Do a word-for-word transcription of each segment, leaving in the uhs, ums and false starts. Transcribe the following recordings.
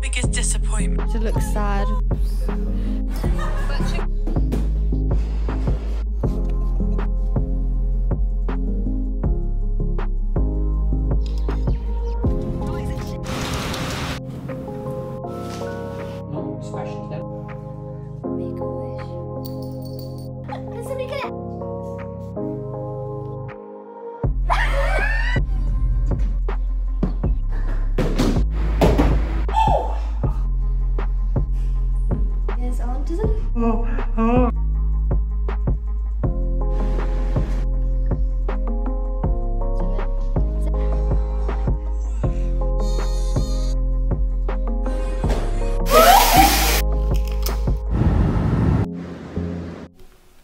Biggest disappointment. She looks sad.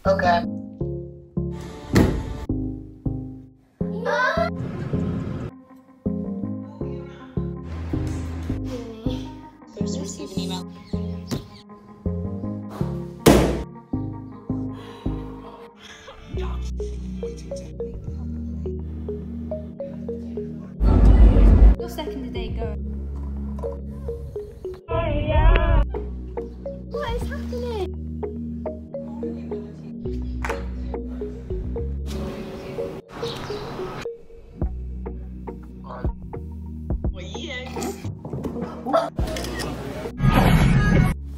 Okay. Your second today go. Oh, yeah. What is happening?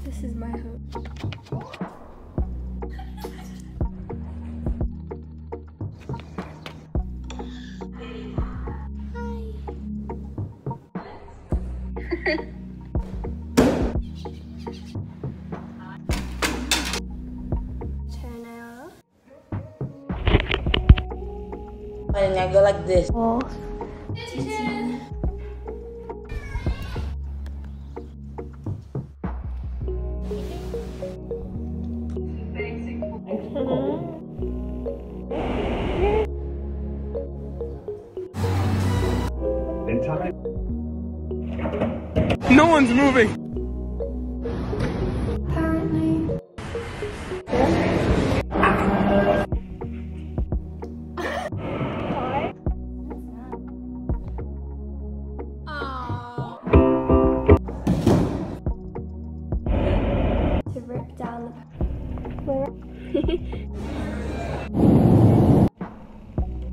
This is my hope. And I go like this. Oh. No one's moving.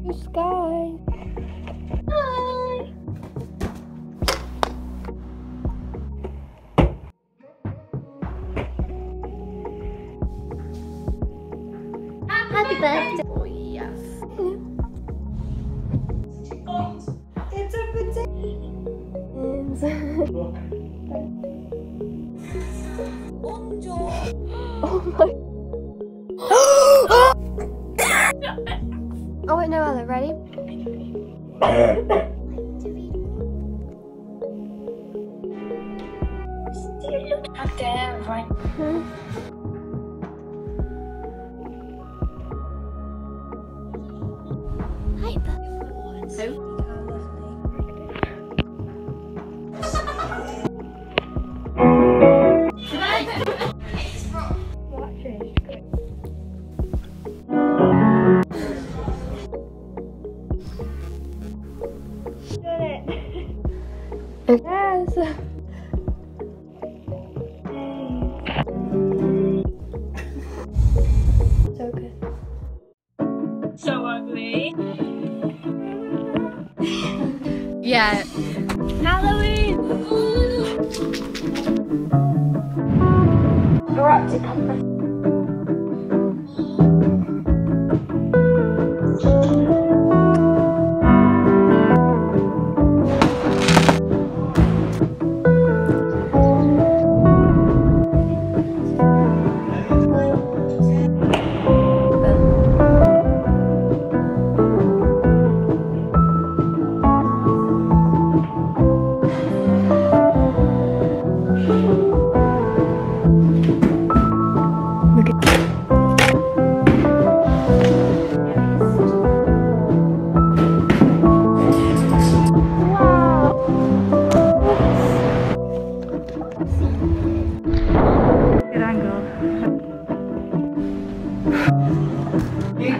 The sky. Hi. Happy birthday. Oh yes. Oh, it's a potato. Oh my. Oh wait, no other, ready? Still look out there, right? Hmm. Hi, but so yes. Hey. So good. So ugly. Yeah. Halloween. We're up to comfort. Thank you.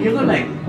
and you're going like,